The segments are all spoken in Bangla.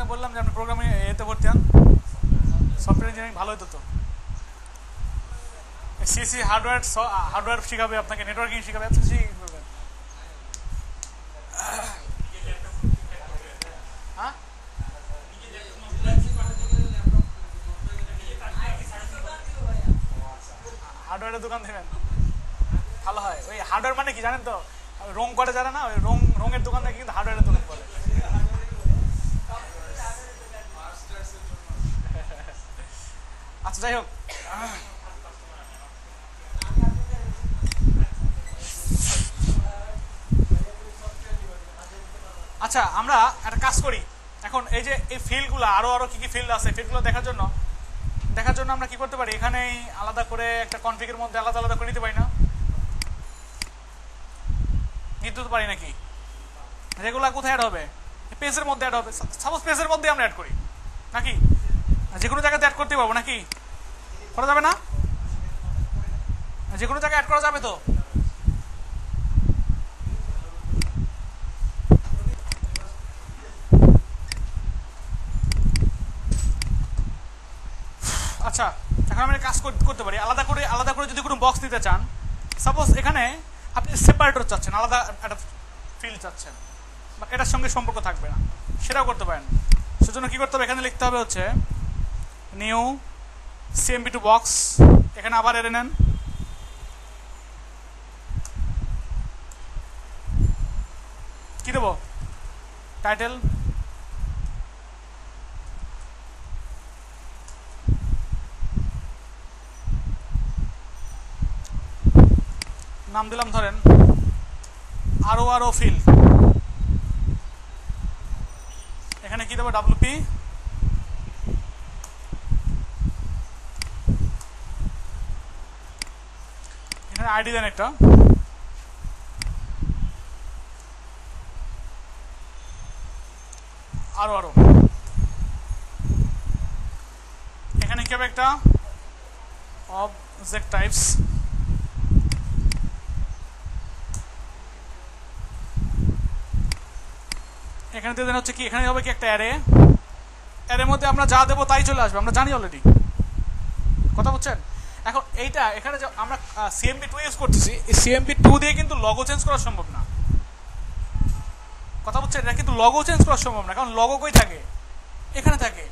ওখানে বললাম যে আমি প্রোগ্রামিং এতে করতাম সফটওয়্যার ইঞ্জিনিয়ারিং ভালো হতো তো সিসি হার্ডওয়্যার শিখাবে আপনাকে নেটওয়ার্কিং শিখাবে আপনি কি করবেন হ্যাঁ হার্ডওয়্যারের দোকান দেবেন ভালো হয় ওই হার্ডওয়্যার মানে কি জানেন তো রং করে যারা না ওই রঙের দোকান থেকে কিন্তু হার্ডওয়্যারের দোকান বলে আচ্ছা যাই হোক আচ্ছা আমরা একটা কাজ করি এখন এই যে এই ফিল্ডগুলো আরো কি ফিল্ড আছে ফিল্ডগুলো দেখার জন্য আমরা কি করতে পারি এখানেই আলাদা করে একটা কনফিগের মধ্যে আলাদা করে নিতে পারি না নিতে পারি নাকি যেগুলো কোথায় অ্যাড হবে পেজের মধ্যে অ্যাড হবে সাপোজ পেজের মধ্যে আমরা অ্যাড করি নাকি যে কোনো জায়গাতে অ্যাড করতে পারবো নাকি করা যাবে না যে কোনো জায়গায় অ্যাড করা যাবে তো আচ্ছা এখন আমরা কাজ করতে পারি আলাদা করে যদি কোনো বক্স দিতে চান সাপোজ এখানে আপনি সেপারেটর চাচ্ছেন আলাদা একটা ফিল্ড চাচ্ছেন বা এটার সঙ্গে সম্পর্ক থাকবে না সেটাও করতে পারেন সেজন্য কী করতে হবে এখানে লিখতে হবে হচ্ছে নিউ সিএমবি টু বক্স এখানে আবার এড়ে নেন কী দেবো টাইটেল নাম দিলাম ধরেন আরও ফিল্ড এখানে কি দেবো ডাব্লুপি এখানে আইডি দেন একটা আরও এখানে কি হবে একটা অবজেক্ট টাইপস এখানে দিয়ে দেন হচ্ছে কি এখানে হবে কি একটা অ্যারের মধ্যে আমরা যা দেবো তাই চলে আসবে আমরা জানি অলরেডি কথা বুঝছেন এখন এইটা এখানে আমরা সিএমবি2 ইউজ করতেছি এই সিএমবি2 দিয়ে কিন্তু লগো চেঞ্জ করা সম্ভব না কথা বুঝছেন এটা কিন্তু লগো চেঞ্জ করা সম্ভব না কারণ লগো কই থাকে এখানে থাকে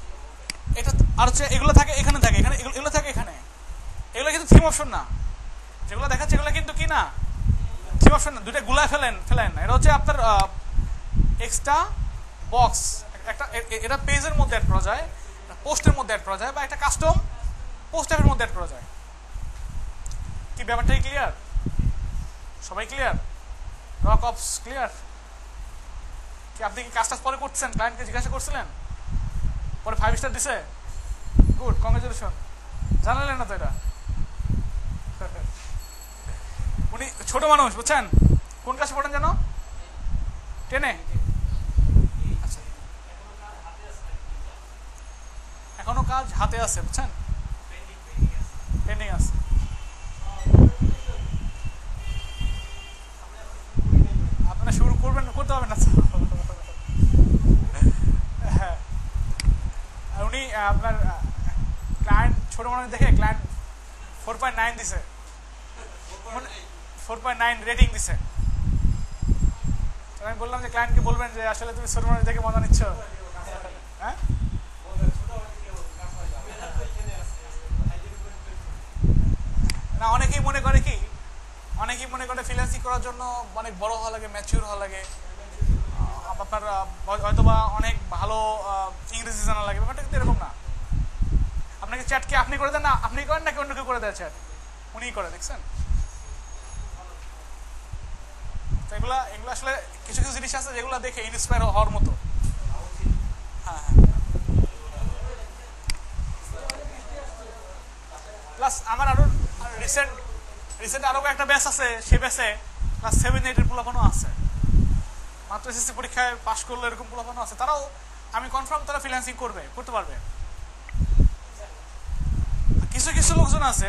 এটা আর হচ্ছে এগুলো থাকে এখানে থাকে এখানে এগুলো থাকে এখানে এগুলো কিন্তু থিম অপশন না যেগুলো দেখাচ্ছে এগুলো কিন্তু কি না থিম অপশন না দুটো গুলায় ফেলেন না এটা হচ্ছে আপনার এক্সট্রা বক্স একটা এটা পেজের মধ্যে অ্যাড করা যায় পোস্টের মধ্যে অ্যাড করা যায় বা একটা কাস্টম পোস্ট অ্যাপের মধ্যে অ্যাড করা যায় কি ব্যাপারটাই ক্লিয়ার সবাই ক্লিয়ার রক অপস ক্লিয়ার কি আপনি কি কাজটা পরে করছেন ক্লায়েন্টকে জিজ্ঞাসা করছিলেন পরে 5 স্টার দিছে গুড কংগ্রেচুলেশন জানালেন না তো এটা উনি ছোট মানুষ বুঝছেন কোন কাজ পড়েন জানো টেনে এখনো কাজ হাতে আছে বুঝছেন পেন্ডিং আছে আপনারা শুরু করবেন করতে হবে না হ্যাঁ আর উনি আপনার ক্লায়েন্ট ছোট মানুষ দেখে ক্লায়েন্ট 4.9 দিছে 4.9 রেটিং দিছে আমি বললাম যে ক্লায়েন্টকে বলবেন যে আসলে তুমি ছোট মানুষ দেখে মজা নিচ্ছ হ্যাঁ না অনেকেই মনে করে ফ্রিল্যান্সিং করার জন্য অনেক বড় হওয়া লাগে ম্যাচিউর হওয়া লাগে আপনার হয়তোবা অনেক ভালো ইংরেজি জানা লাগে ব্যাপারটা কিন্তু এরকম না আপনাকে চ্যাট কি আপনি করে দেন না আপনি করেন নাকি অন্য কেউ করে দেয় চ্যাট উনিই করে দেখছেন তো এগুলো আসলে কিছু কিছু জিনিস আছে যেগুলো দেখে ইন্সপায়ার হওয়ার মতো হ্যাঁ হ্যাঁ প্লাস আমার আরও রিসেন্ট আরও একটা ব্যাচ আছে সে ব্যাচে ক্লাস 7-8-এর পোলাপানো আছে মাত্র এসএসসি পরীক্ষায় পাশ করলো এরকম পোলাপানো আছে তারাও আমি কনফার্ম তারা ফ্রিল্যান্সিং করতে পারবে কিছু কিছু লোকজন আছে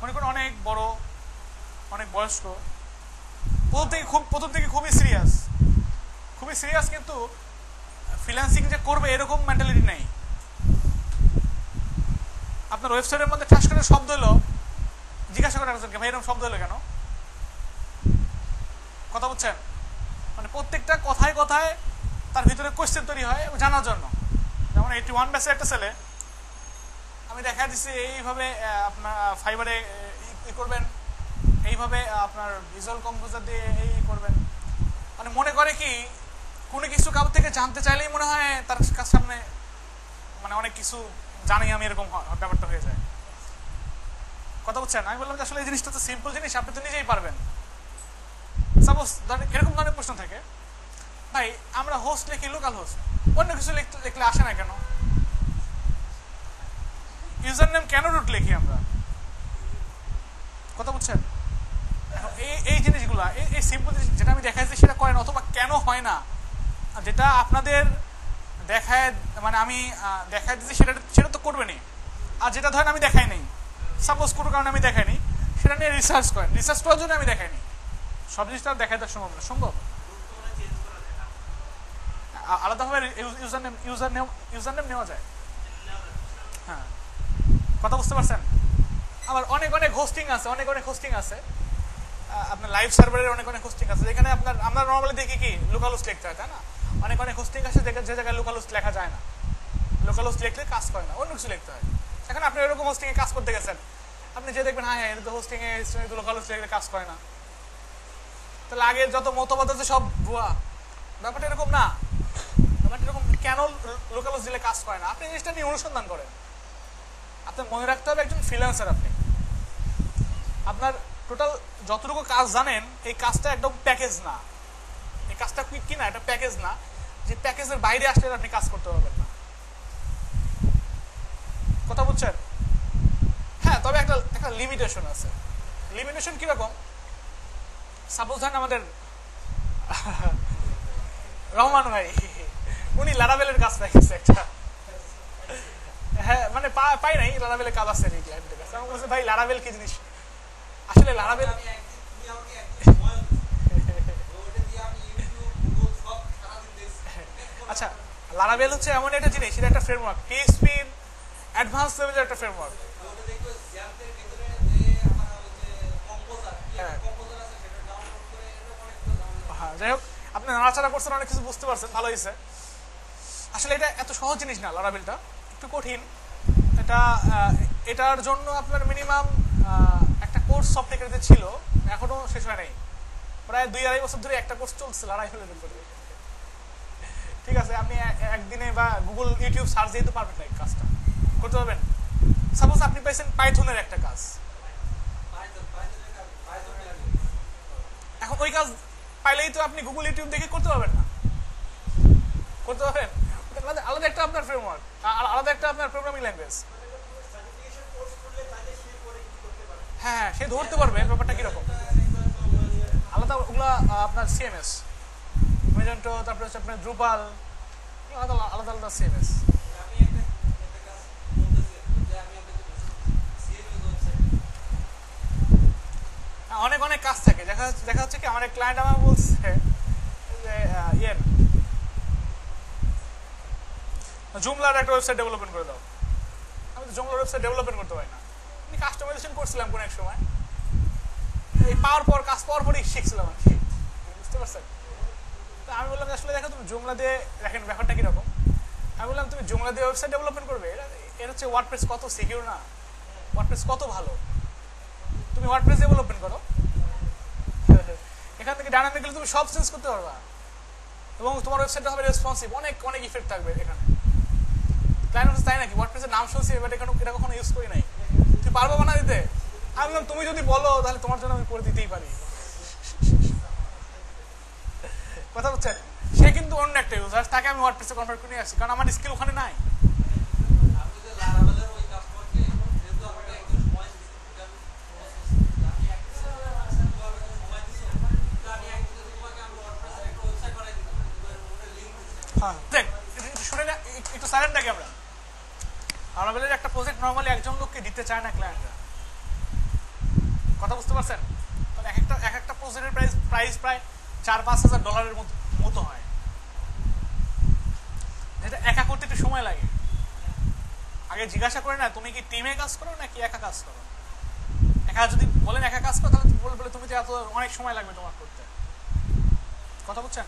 মনে করেন অনেক বড় অনেক বয়স্ক প্রথম থেকে খুবই সিরিয়াস কিন্তু ফ্রিল্যান্সিং যে করবে এরকম মেন্টালিটি নাই। আপনার ওয়েবসাইটের মধ্যে ঠাস করে শব্দ এলো, জিজ্ঞাসা করে রাখছেন ভাই এরকম শব্দ এলো কেন, কথা বলছেন, মানে প্রত্যেকটা কথায় কথায় তার ভিতরে কোয়েশ্চেন তৈরি হয় জানার জন্য। যেমন 81 ব্যাচের একটা ছেলে, আমি দেখা দিচ্ছি এইভাবে আপনার ফাইবারে ই করবেন, এইভাবে আপনার ভিজুয়াল কম্পোজার দিয়ে এই করবেন, মানে মনে করে কি কোনো কিছু কারোর থেকে জানতে চাইলেই মনে হয় তার কাছ সামনে মানে অনেক কিছু জানি আমি, এরকম ব্যাপারটা হয়ে যায়, কথা বলছেন। আমি বললাম যে আসলে এই জিনিসটা তো সিম্পল জিনিস, আপনি তো নিজেই পারবেন। সাপোজ ধরেন এরকম ধরনের প্রশ্ন থাকে, ভাই আমরা হোস্ট লিখি লোকাল হোস্ট, অন্য কিছু লিখলে আসে না কেন, ইউজার নেম কেন রুট লিখি আমরা, কথা বুঝছেন। এই জিনিসগুলা এই সিম্পল জিনিস যেটা আমি দেখাচ্ছি সেটা করেন, অথবা কেন হয় না যেটা আপনাদের দেখায়, মানে আমি দেখায় দিচ্ছি সেটা তো করবেনই, আর যেটা ধরেন আমি দেখাই নেই, সাপোজ কোনো কারণে আমি দেখাই নি, সেটা নিয়ে রিসার্চ করেন, রিসার্চ করার জন্য আমি দেখাই নি, সব জিনিসটা দেখাই দেওয়া সম্ভব না, সম্ভব আলাদাভাবে ইউজার নেম নেওয়া যায়, হ্যাঁ, কথা বুঝতে পারছেন। আবার অনেক হোস্টিং আছে, অনেক হোস্টিং আছে, আপনার লাইভ সার্ভারের অনেক হোস্টিং আছে, যেখানে আপনার আমরা নর্মালি দেখি কি লোকাল হোস্ট লিখতে হয়, তাই না, অনেক হোস্টিং আছে যে জায়গায় লোকাল হোস্ট লেখা যায় না, লোকাল হোস্ট লিখলে কাজ করে না, অন্য কিছু লিখতে হয়। এখন আপনি এরকম হোস্টিংয়ে কাজ করতে গেছেন, আপনি যে দেখবেন হ্যাঁ হ্যাঁ এর হোস্টিংয়ে লোকাল হোস্ট লিখলে কাজ করে না, তাহলে আগে যত মতবাদ আছে সব ভুয়া, ব্যাপারটা এরকম না, ব্যাপারটা এরকম কেন লোকাল হোস্ট দিলে কাজ করে না, আপনি জিনিসটা নিয়ে অনুসন্ধান করেন। আপনার মনে রাখতে হবে একজন ফ্রিল্যান্সার, আপনি আপনার টোটাল যতটুকু কাজ জানেন এই কাজটা একদম প্যাকেজ না, এই কাজটা কি না এটা প্যাকেজ না, যে প্যাকেজের বাইরে আসলে আপনি কাজ করতে পারবেন না, কথা বুঝছেন। হ্যাঁ, তবে একটা লিমিটেশন আছে। লিমিটেশন কিরকম, সাপোজ ধরেন আমাদের রহমান ভাই উনি লারাভেলের কাজ দেখেছে একটা, হ্যাঁ মানে পাই নাই লারাভেলের কাজ আছে নাকি, আমি বলছি ভাই লারাভেল কি জিনিস, আসলে লারাভেল আচ্ছা লারাভেল হচ্ছে এমন একটা জিনিস, এটা একটা ফ্রেমওয়ার্ক, পিএইচপির অ্যাডভান্স লেভেলের একটা ফ্রেমওয়ার্ক, হ্যাঁ। যাই হোক আপনি নাড়াচাড়া করছেন, অনেক কিছু বুঝতে পারছেন, ভালো হয়েছে। আসলে এটা এত সহজ জিনিস না, লারাভেলটা একটু কঠিন, এটার জন্য আপনার মিনিমাম একটা কোর্স সফটওয়্যার ছিল, এখনো শেষ হয় নাই, প্রায় 2-2.5 বছর ধরে একটা কোর্স চলছে লারাভেলের উপরে, ঠিক আছে। আপনি একদিনে বা গুগল ইউটিউব সার্চ দিয়ে তো পারবেন না এই কাজটা করতে পারবেন। সাপোজ আপনি পাইছেন পাইথনের একটা কাজ, এখন ওই কাজ পাইলেই তো আপনি গুগল ইউটিউব দেখে করতে পারবেন না, করতে পারবেন, আলাদা একটা আপনার ফ্রেমওয়ার্ক, আলাদা একটা আপনার প্রোগ্রামিং ল্যাঙ্গুয়েজ, হ্যাঁ সে ধরতে পারবে ব্যাপারটা কিরকম, আলাদা ওগুলা আপনার সিএমএস, তারপরে হচ্ছে আপনার ড্রুপাল, আলাদা আলাদা আলাদা সিএমএস। অনেক কাজ থাকে, দেখা যাচ্ছে কি আমার এক ক্লায়েন্ট আমার বলছে যে জুমলার একটা ওয়েবসাইট ডেভেলপমেন্ট করে দাও, আমি তো জুমলার ওয়েবসাইট ডেভেলপমেন্ট করতে পারি না, আমি কাস্টমাইজেশন করছিলাম কোনো এক সময়, এই কাজ পাওয়ার পরই শিখছিলাম আর কি, বুঝতে পারছেন। তো আমি বললাম আসলে দেখো তুমি জুমলা দিয়ে দেখেন ব্যাপারটা কীরকম, আমি বললাম তুমি জুমলা দিয়ে ওয়েবসাইট ডেভেলপমেন্ট করবে, এর হচ্ছে ওয়ার্ডপ্রেস কত সিকিউর না, ওয়ার্ডপ্রেস কত ভালো, তুমি ওয়ার্ডপ্রেস ডেভেলপমেন্ট করো, এখান থেকে ডায়নামিক গেলে তুমি সব চেঞ্জ করতে পারবা, এবং তোমার ওয়েবসাইটটা হবে রেসপন্সিভ, অনেক ইফেক্ট থাকবে এখানে। ক্লায়েন্ট হচ্ছে তাই নাকি, ওয়ার্ডপ্রেসের নাম শুনছি এবার এখানে এটা কখনো ইউজ করি নাই, তুমি পারবো না দিতে, আমি বললাম তুমি যদি বলো তাহলে তোমার জন্য আমি করে দিতেই পারি, কথা বলছেন। সে কিন্তু অন্য একটা ইউজার, তাকে আমি ওয়ার্ডপ্রেসে কনভার্ট করে নিয়ে আসছি, কারণ আমার স্কিল ওখানে নাই। একটু সাইলেন্ট থাকি আমরা, লারাভেলের একটা প্রজেক্ট নর্মালি একজন লোককে দিতে চায় না ক্লায়েন্টরা, কথা বুঝতে পারছেন। তাহলে এক একটা প্রজেক্টের প্রাইস প্রায় $4-5,000 মতো হয়, এটা একা করতে একটু সময় লাগে। আগে জিজ্ঞাসা করে না তুমি কি টিমে কাজ করো নাকি একা কাজ করো। একা যদি বলেন একা কাজ করো তাহলে বলে তুমি তো এত অনেক সময় লাগবে তোমার করতে, কথা বুঝছেন?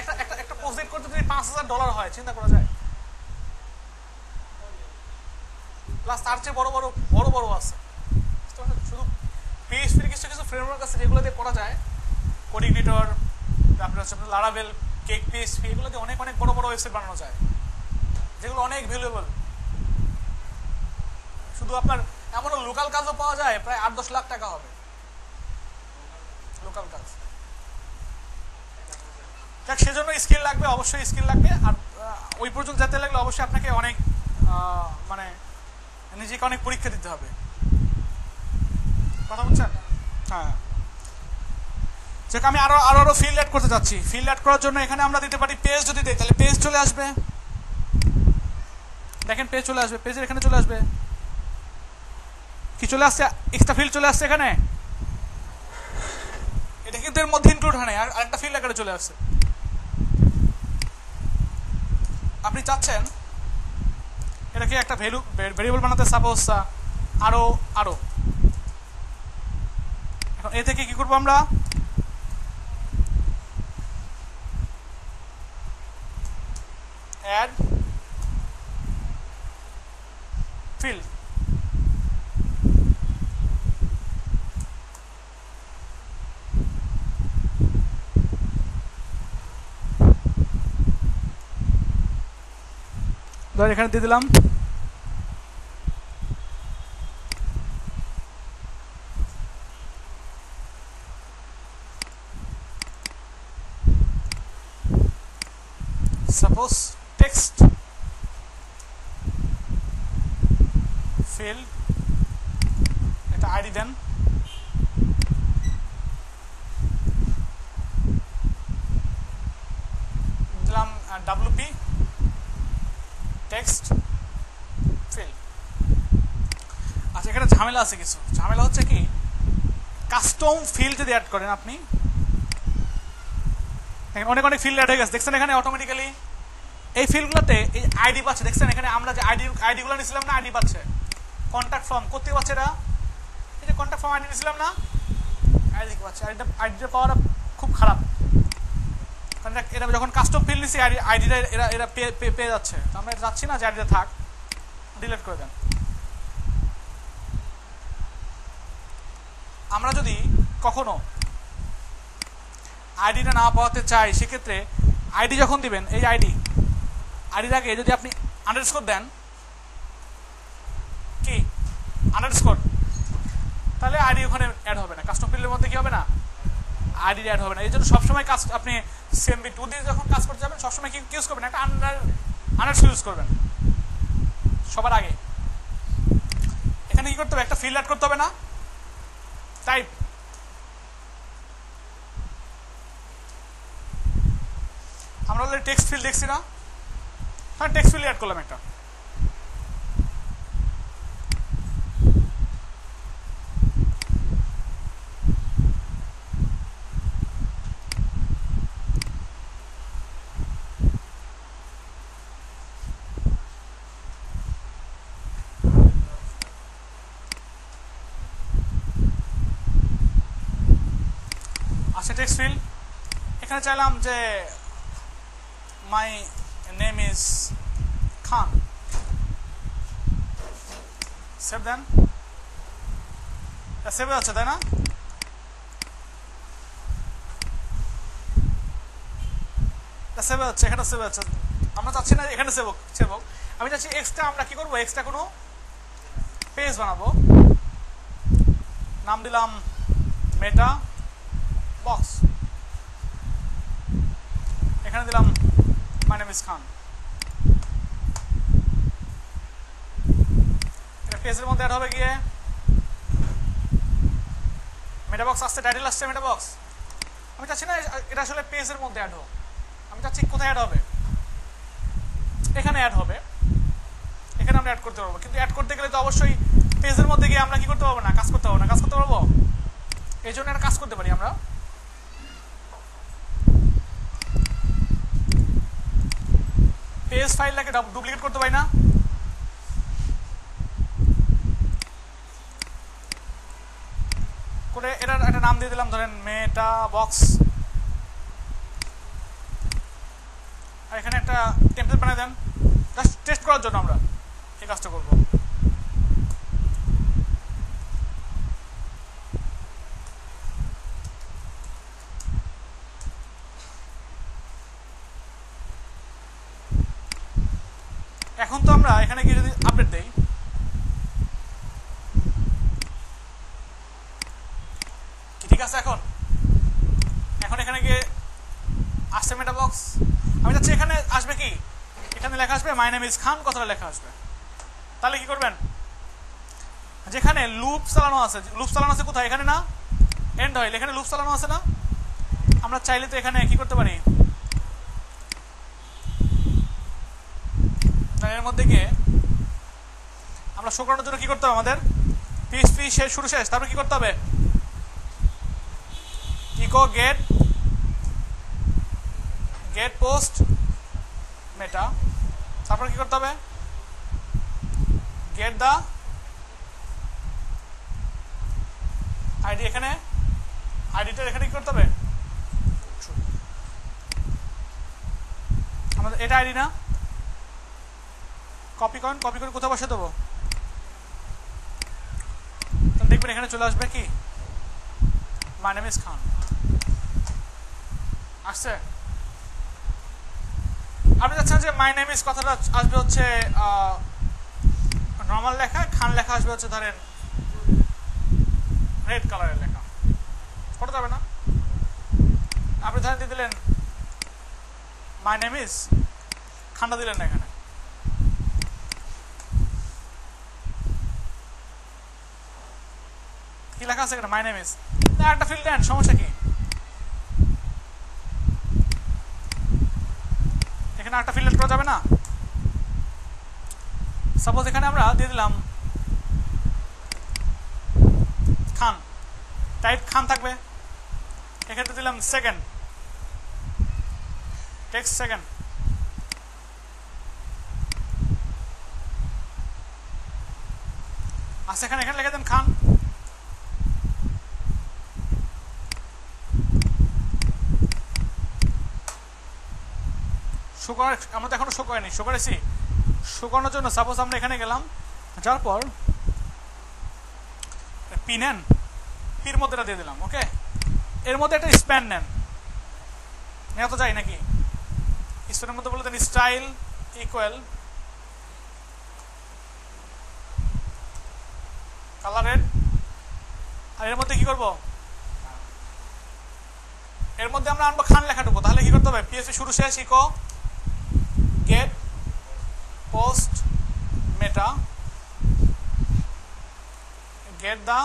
একটা একটা একটা প্রজেক্ট করতে যদি $5000 হয় চিন্তা করা যায়। প্লাস তার চেয়ে বড় বড় বড় বড় আছে, শুধু PHP কিছু কিছু ফ্রেমওয়ার্ক আছে যেগুলো দিয়ে করা যায়, কোডিং এডিটর, তারপরে হচ্ছে আপনার লারাভেল, কেক PHP, এগুলো দিয়ে অনেক অনেক বড় বড় ওয়েবসাইট বানানো যায় যেগুলো অনেক ভ্যালুয়েবল। শুধু আপনার এমন লোকাল কাজও পাওয়া যায় প্রায় 8-10 লাখ টাকা হবে লোকাল কাজ। যাক সেজন্য স্কিল লাগবে, অবশ্যই স্কিল লাগবে। আর ওই পর্যন্ত যেতে লাগলে অবশ্যই আপনাকে অনেক মানে নিজেকে অনেক পরীক্ষা দিতে হবে, কথা বুঝছেন? হ্যাঁ, যাক আমি আরো আরো আরো ফিল্ড অ্যাড করতে চাচ্ছি। ফিল্ড অ্যাড করার জন্য এখানে আমরা দিতে পারি পেজ। যদি দেই তাহলে পেজ চলে আসবে, দেখেন পেজ চলে আসবে, পেজের এখানে চলে আসবে কি চলে আসছে এক্সট্রা ফিল্ড চলে আসছে এখানে। এটা কিন্তু এর মধ্যে ইনক্লুড হয় না, আর একটা ফিল্ড আকারে চলে আসছে। আপনি চাচ্ছেন এটাকে একটা ভ্যালু ভেরিয়েবল বানাতে, সাপোজ আরো আরো। এখন এ থেকে কি করবো আমরা, add field, ধর এখানে দিয়ে দিলাম suppose text field, এটা আইডি দেন। দিলাম WP টেক্সট ফিল্ড। আচ্ছা এখানে ঝামেলা আছে কিছু। ঝামেলা হচ্ছে কি, কাস্টম ফিল্ড যদি অ্যাড করেন আপনি, অনেক অনেক ফিল্ড অ্যাড হয়ে গেছে দেখছেন এখানে অটোমেটিক্যালি। এই ফিল্ডগুলোতে এই আইডি পাচ্ছে দেখছেন এখানে, আমরা যে আইডিগুলো নিয়েছিলাম না, আইডি পাচ্ছে। কন্ট্যাক্ট ফর্ম করতে পারছে না, এই যে কন্ট্যাক্ট ফর্ম আইডি নিয়েছিলাম না, আইডি পাচ্ছে। আইডিটা পাওয়াটা খুব খারাপ, কারণ এরা যখন কাস্টম ফিল্ড নিয়েছি আইডিটা এরা এরা পেয়ে যাচ্ছে। তো আমরা যাচ্ছি না যে আইডিটা থাক, ডিলিট করে দেন। আমরা যদি কখনো আইডিটা না পাওয়াতে চাই সেক্ষেত্রে আইডি যখন দিবেন, এই আইডিটাকে যদি আপনি আন্ডারস্কোর দেন, কি আন্ডারস্কোর, তাহলে আইডি ওখানে অ্যাড হবে না। কাস্টম ফিল্ডের মধ্যে কি হবে না, আইডি অ্যাড হবে না। এই জন্য সবসময় কাজ আপনি CMD2 দিয়ে যখন কাজ করতে যাবেন সবসময় কি ইউজ করবেন, একটা আন্ডারস্কোর ইউজ করবেন সবার আগে। এখানে কি করতে হবে, একটা ফিল্ড অ্যাড করতে হবে না, টাইপ। আমরা অলরেডি টেক্সট ফিল্ড দেখছি না, হ্যাঁ টেক্সট ফিল্ড অ্যাড করলাম একটা। আচ্ছা টেক্সট ফিল্ড এখানে চাইলাম যে my name is Khan. Save then. That's save acha, na? That's save acha, ekhane save acha. Amra chacchi na ekhane save hobe. Ami chacchi extra amra ki korbo, extra kono page banabo. Naam dilam meta box. Ekhane dilam my name is Khan. এটা পেজের মধ্যে অ্যাড হবে গিয়ে। মেটা বক্স আসছে, টাইটেল আসছে মেটা বক্স। আমি চাচ্ছি না এটা আসলে পেজের মধ্যে অ্যাড হোক, আমি চাচ্ছি কোথায় অ্যাড হবে, এখানে অ্যাড হবে। এখানে আমরা অ্যাড করতে পারবো, কিন্তু অ্যাড করতে গেলে তো অবশ্যই পেজের মধ্যে গিয়ে আমরা কি করতে পারবো না, কাজ করতে পারবো না। কাজ করতে পারবো, এই জন্য একটা কাজ করতে পারি আমরা। पेज फाइल लाके डुप्लीकेट करते भाई ना করে এর একটা নাম দিয়ে দিলাম ধরেন মেটা বক্স আর এখানে একটা টেমপ্লেট বানিয়ে দেন জাস্ট টেস্ট করার জন্য আমরা এই কাজটা করব এখন তো আমরা এখানে গিয়ে যদি আপডেট দেই ঠিক আছে এখন এখন এখানে গিয়ে আসছে মেটা বক্স আমি যাচ্ছি এখানে আসবে কি এখানে লেখা আসবে মাই নেম ইজ খান কথাটা লেখা আসবে তাহলে কি করবেন যেখানে লুপ চালানো আছে কোথায় এখানে না এন্ড হয় এখানে লুপ চালানো আছে না আমরা চাইলে তো এখানে কি করতে পারি এর মধ্যে গিয়ে আমরা শো করানোর জন্য কি করতে হবে আমাদের পিএসপি শেষ শুরু শেষ তারপর কি করতে হবে इको गेट पोस्ट मेटा तारपर की करते गेट द आईडी एखाने आईडीटा एखाने की करते आमादेर एटा आईडी ना कपि करें कोथाय बसाते देबो ताहले देखबेन एखाने चले आसबे कि माय नेम इज खान আসছে আপনি যাচ্ছেন যে মাই নেম ইজ কথাটা আসবে হচ্ছে নরমাল লেখা খান লেখা আসবে হচ্ছে ধরেন রেড কালারের লেখা পড়া যাবে না আপনি ধরেন দিয়ে দিলেন মাই নেম ইজ খানটা দিলেন না এখানে কি লেখা আছে এখানে মাই নেম ইজ না একটা ফিল্ড দেন সমস্যা কি একটা ফিল্ড করা যাবে না सपोज এখানে আমরা দিয়ে দিলাম খান টাইপ খান থাকবে এখানে দিলাম সেকেন্ড টেক্সট সেকেন্ড আর সেখানে এখানে লিখে দেন খান সুগার আমরা তো এখনো শো করিনি শো করেছি শো করানোর জন্য সাপোজ আমরা এখানে গেলাম যাওয়ার পর পি নেন পির মধ্যেটা দিয়ে দিলাম ওকে এর মধ্যে একটা স্প্যান নেন নেওয়া তো যাই নাকি স্প্যানের মধ্যে বলে দেন স্টাইল ইকুয়াল কালারের আর এর মধ্যে কি করবো এর মধ্যে আমরা আনবো খান লেখাটুকু তাহলে কি করতে হবে পিএসপি শুরু শেষ ইকো get post meta get the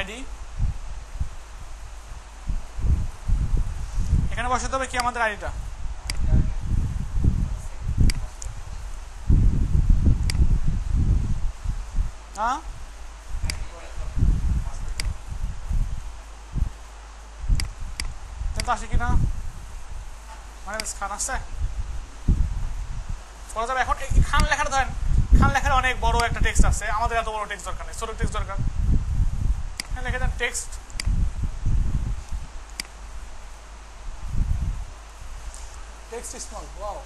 id এখানে বসাতে হবে কি আমাদের আইডিটা হ্যাঁ আসে কিনা মানে খান আসছে পড়া যাবে এখন খান লেখাটা ধরেন খান লেখার অনেক বড় একটা টেক্সট আছে আমাদের এত বড় টেক্সট দরকার নেই ছোট টেক্সট দরকার এখানে লিখে দেন টেক্সট টেক্সট স্মল ওয়াও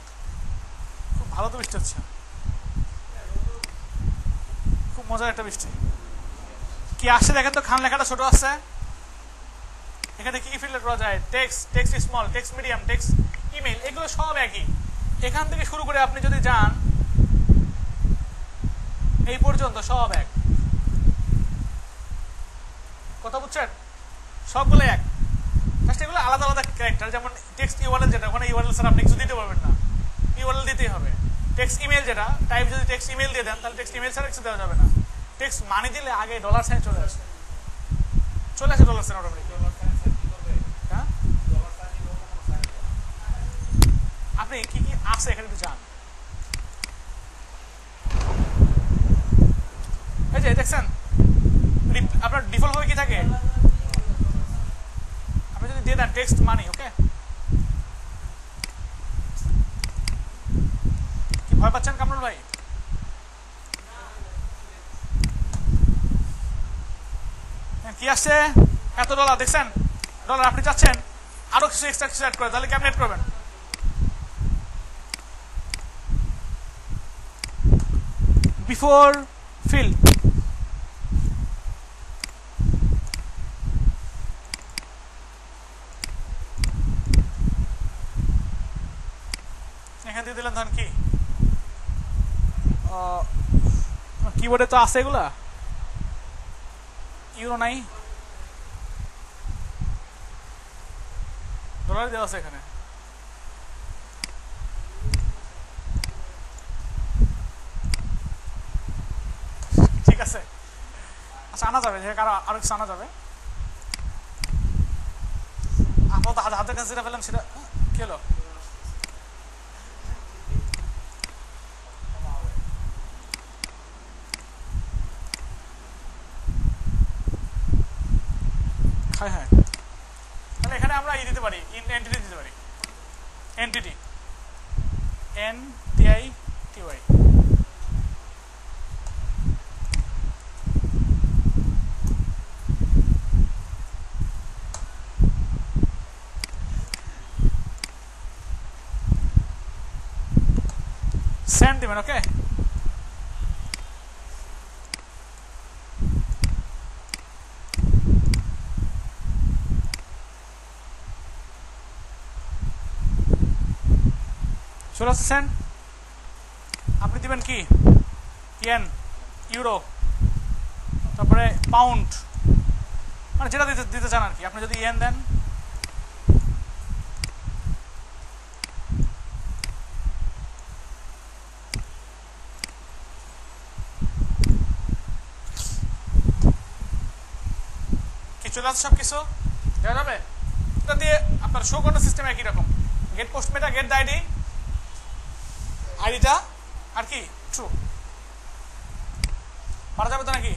খুব ভালো তো বৃষ্টি হচ্ছে খুব মজার একটা বৃষ্টি কি আসছে দেখেন তো খান লেখাটা ছোট আসছে এখানে কি ফিল্টার করা যায় text text small text medium text email এগুলো সব একই এখান থেকে শুরু করে আপনি যদি যান এই পর্যন্ত সব এক কথা বুঝছেন সবগুলো এক জাস্ট এগুলো আলাদা আলাদা ক্যারেক্টার যেমন টেক্সট ইউআরএল যেটা ওখানে ইউআরএল স্যার আপনি কিছু দিতে পারবেন না ইউআরএল দিতেই হবে টেক্সট ইমেল যেটা টাইপ যদি টেক্সট ইমেল দিয়ে দেন তাহলে টেক্সট ইমেল ছাড়া কিছু দেওয়া যাবে না টেক্সট মানি দিলে আগে ডলার সাইন চলে আসে ডলার সাইন অটোমেটিক আপনি কি কি আসে এখানে একটু যান এই যে দেখছেন আপনার ডিফল্ট ভাবে কি থাকে আপনি give the text money, okay? भय बच्चन कमल भाई क्या से এত ডলার দেখছেন ডলার আপনি চাচ্ছেন আরো কিছু এক্সট্রা কিছু অ্যাড করে তাহলে কেমন এড করবেন বিফোর ফিল এখান দিয়ে দিলাম ধন কি कीबोर्डে তো আছে এগুলা ইউরো নাই ডলার দেওয়া আছে এখানে ঠিক আছে আচ্ছা আনা যাবে যে কারো আরেক আনা যাবে আমরা তো হাতের কাছে যেটা পেলাম সেটা কি হলো हाय हाय তাহলে এখানে আমরা ই দিতে পারি ইন এন্টিটি দিতে পারি entity N T I T Y send দিবেন ওকে चलो सेंड अपनी देवें कि येन यूरो तारপরে পাউন্ড মানে যেটা দিতে চান আর কি আপনি যদি ইয়েন দেন কিছু না সব কিছু দেওয়া যাবে এটা দিয়ে আপনার শো করার সিস্টেম একই রকম get post meta get the ID आईडीटा और कि ट्रू पढ़ा जाए तो ना कि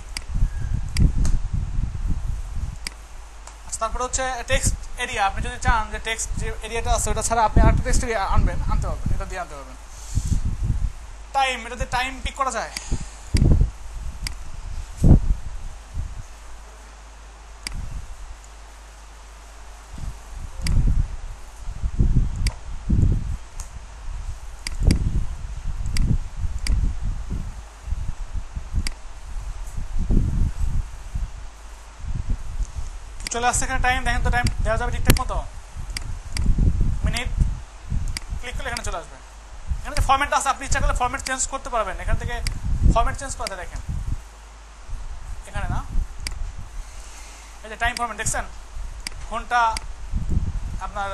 अच्छा तपर हे टेक्सट एरिया अपनी जो चान जो टेक्सट एरिया छाड़ा अपनी आठ टेक्सट एरिया आनबें आनते हैं दिए आनते हैं टाइम ये टाइम पिक करा जाए चले आसने टाइम देखें तो टाइम देवा जाए ठीक ठाक मत मिनट क्लिक कर चले आसें फर्मेट आनी इच्छा कर फर्मेट चेन्ज करते फर्मेट चेन्ज करते देखें एखे ना टाइम फर्मेट देखें घंटा आपनर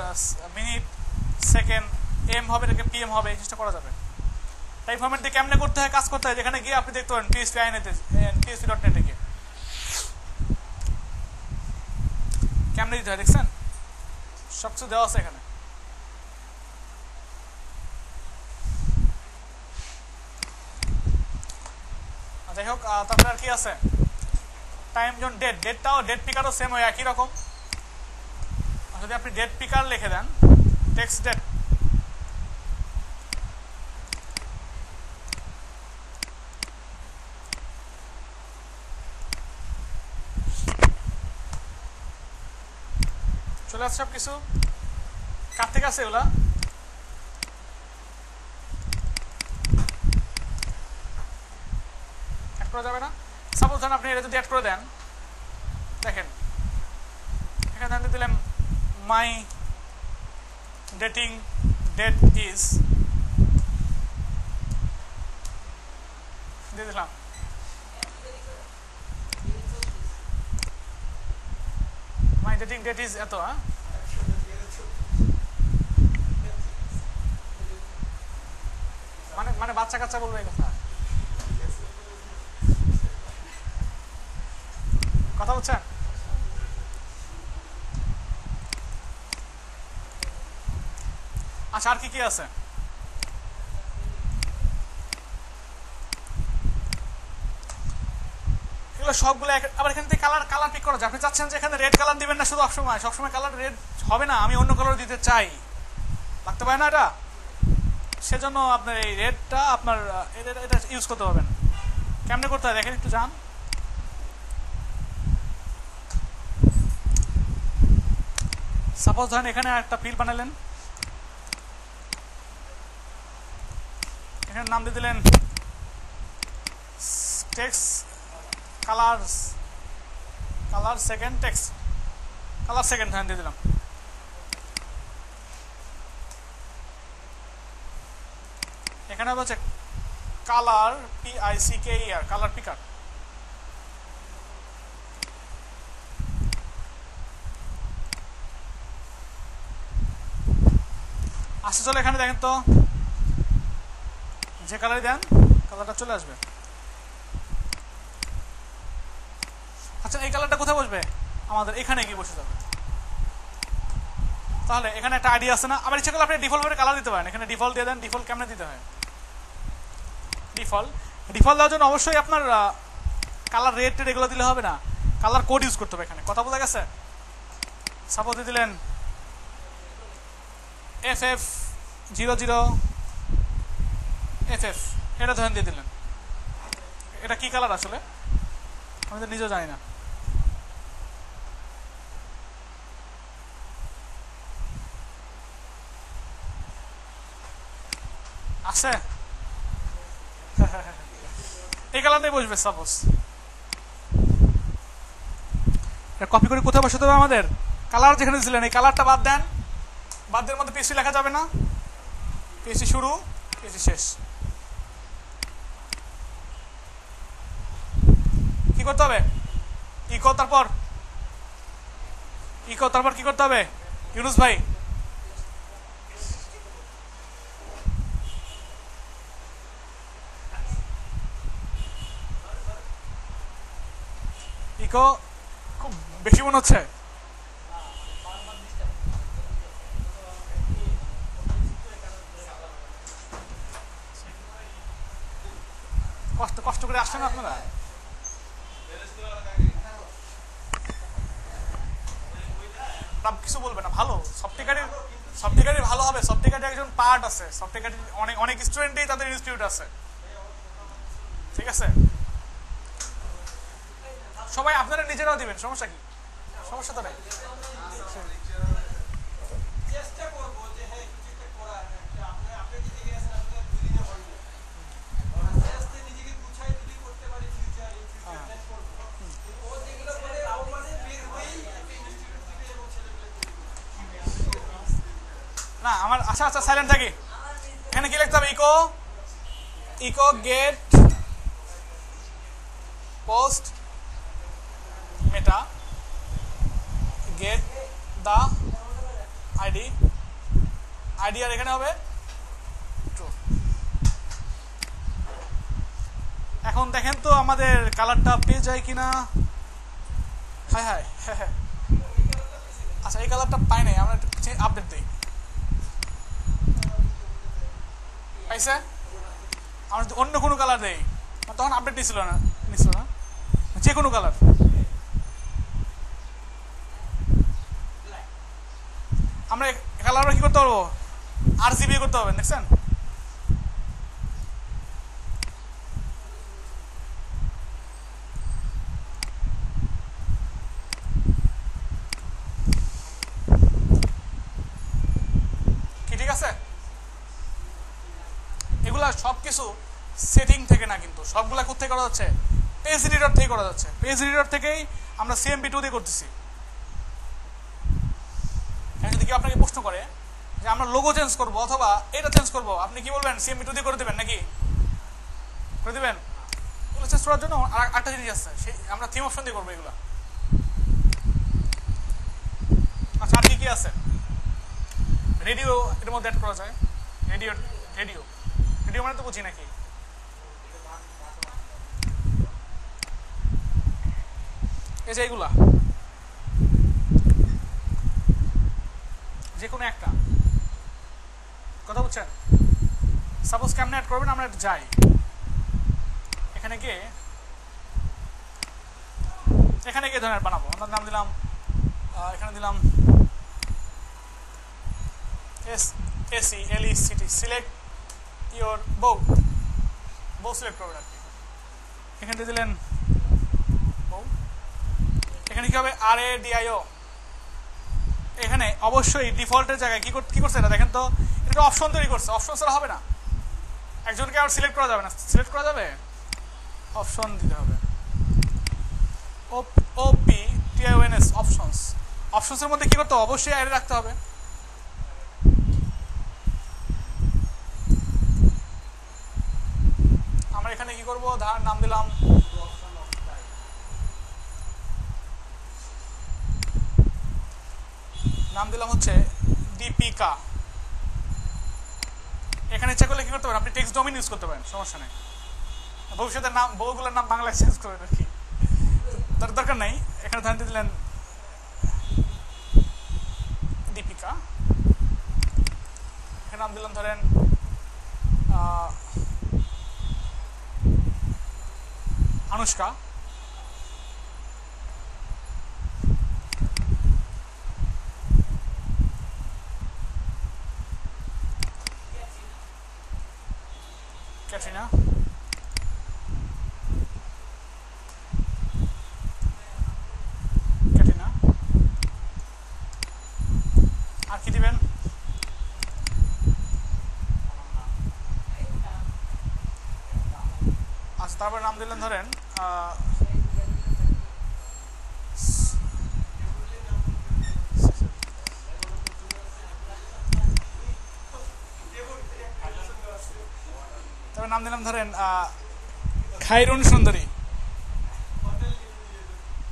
मिनट सेकेंड एम हो पी एम हो चेष्टा करा जाए टाइम फर्मेट दिए कैमने करते हैं काज करते हैं जैसे गए अपनी देखते हैं PHP.net गए कैमने दीते हैं देखसान सब किस देव से देखो तब कि टाइम जो डेट डेटा डेट पिकारों सेम हो एक ही रकम जो अपनी डेट पिकार लिखे दें टेक्स्ट डेट सब किस का सपोज धन अपनी एड कर दें देखें दिल माई डेटिंग डेट इज दिए दिल माई डेटिंग डेट इज एत माने माने बच्चा काच्चा बोल रहे कथा कथा बोलते हैं अच्छा आर की आसे সবগুলো আবার এখান থেকে কালার কালার পিক করা যায়। আপনি চাচ্ছেন যে এখানে রেড কালার দিবেন না, শুধু সবসময় কালার রেড হবে না, আমি অন্য কালার দিতে চাই, লাগতে পারে না এটা, সেজন্য আপনার এই রেডটা আপনার এটা ইউজ করতে পারবেন। কেমনে করতে হয় দেখেন একটু যান, সাপোজ ধরেন এখানে একটা ফিল বানালেন, এখানে নাম দিয়ে দিলেন text colours, colour second text, colour second ধরেন দিয়ে দিলাম। এখানে বলছে কালার PICKER, কালার পিকার। আসলে চলে এখানে দেখেন তো, যে কালারই দেন কালারটা চলে আসবে। আচ্ছা এই কালারটা কোথায় বসবে? আমাদের এখানে গিয়ে বসে যাবে। তাহলে এখানে একটা আইডিয়া আছে না, আবার ইচ্ছে করলে আপনি ডিফল্ট করে কালার দিতে পারেন। এখানে ডিফল্ট দিয়ে দেন, ডিফল্ট কেমনে দিতে হয়, ডিফল্ট ডিফল্ট দেওয়ার জন্য অবশ্যই আপনার কালার রেড এগুলো দিলে হবে না, কালার কোড ইউজ করতে হবে। এখানে কথা বোঝা গেছে? সাপোজ দিলেন FF00FF, এটা ধরেন দিয়ে দিলেন। এটা কি কালার আসলে আমি তো নিজেও জানি না। আছে এই কালারটাই বসবে সাপোজ। এটা কপি করে কোথায় বসাতে হবে আমাদের? কালার যেখানে দিয়েছিলেন এই কালারটা বাদ দেন, বাদের মধ্যে পিএসসি লেখা যাবে না, পিএসসি শুরু পিএসসি শেষ। কি করতে হবে? ইকো, তারপর ইকো, তারপর কি করতে হবে ইউনুস ভাই? ইকো খুব বেশি মনে হচ্ছে। কষ্ট কষ্ট করে আসছেন আপনারা। কিছু বলবে না, ভালো সফটওয়্যারের, সফটওয়্যারের ভালো হবে। সফটওয়্যারের একজন পার্ট আছে, সফটওয়্যারের অনেক অনেক স্টুডেন্টই তাদের ইনস্টিটিউট আছে, ঠিক আছে? সবাই আপনারা নিজেরাও দিবেন, সমস্যা কি? সমস্যা তো নাই। না আমার আচ্ছা আচ্ছা সাইলেন্ট থাকি। এখানে কি লিখতে হবে? Echo, echo get post meta, get the ID, ID আর এখানে হবে ট্রু। এখন দেখেন তো আমাদের কালারটা পেয়ে যায় কিনা। হ্যাঁ হ্যাঁ হ্যাঁ আচ্ছা এই কালারটা পাই নাই, আমরা আপডেট দিই। পাইছে? আমরা যদি অন্য কোনো কালার দেই, তখন আপডেট নিছিল না, নিছিল না। যে কোনো কালার, আমরা কালারটা কি করতে পারবো? RGB করতে হবে, দেখছেন? কি ঠিক আছে? এগুলা সবকিছু সেটিং থেকে না, কিন্তু সবগুলা কোথায় করা যাচ্ছে? পেজ রিডার থেকে করা যাচ্ছে। পেজ রিডার থেকেই আমরা CMP2 দিয়ে করতেছি। যদি কেউ আপনাকে প্রশ্ন করে যে আমরা লোগো চেঞ্জ করবো অথবা এটা চেঞ্জ করবো, আপনি কি বলবেন? CMP2 দিয়ে করে দেবেন নাকি করে দেবেন? এগুলো চেঞ্জ করার জন্য একটা জিনিস আছে, সেই আমরা থিম অপশন দিয়ে করবো এগুলো। আচ্ছা আর কি কি আছে? রেডিও এর মধ্যে অ্যাড করা যায়। রেডিও, রেডিও রেডিও মানে তো বুঝি নাকি? এই যে এইগুলা যে কোনো একটা, কথা বুঝছেন? সাপোজ কেমনে অ্যাড করবেন, আমরা যাই এখানে গিয়ে সেখানে গিয়ে ধরেন বানাবো, ওনার নাম দিলাম, এখানে দিলাম SELECT, সিলেক্ট ইওর বউ, বউ সিলেক্ট করবেন আপনি। এখানে দিয়ে দিলেন বউ, এখানে কি হবে RADIO। এখানে অবশ্যই ডিফল্টের জায়গায় কি করছে এটা দেখেন তো, এটা অপশন তৈরি করছে, অপশন ছাড়া হবে না, একজনকে আর সিলেক্ট করা যাবে না, সিলেক্ট করা যাবে অপশন দিতে হবে, OPTIONS অপশনস। অপশনসের মধ্যে কি করতে হবে অবশ্যই অ্যারে রাখতে হবে, আমরা এখানে কি করব ধার নাম দিলাম হচ্ছে দীপিকা। এখানে ইচ্ছা করলে কি করতে পারেন আপনি টেক্সট ডোমেইন ইউজ করতে পারেন, সমস্যা নেই, ভবিষ্যতের নাম বউগুলোর নাম বাংলায় চেঞ্জ করবেন আর কি, তার দরকার নাই। এখানে ধান দিলেন দীপিকা, এখানে নাম দিলাম ধরেন অনুষ্কা, ক্যাটরিনা, আর কি দিবেন আচ্ছা, তারপরে নাম দিলেন ধরেন নাম দিলাম ধরেন খাইরুন সুন্দরী,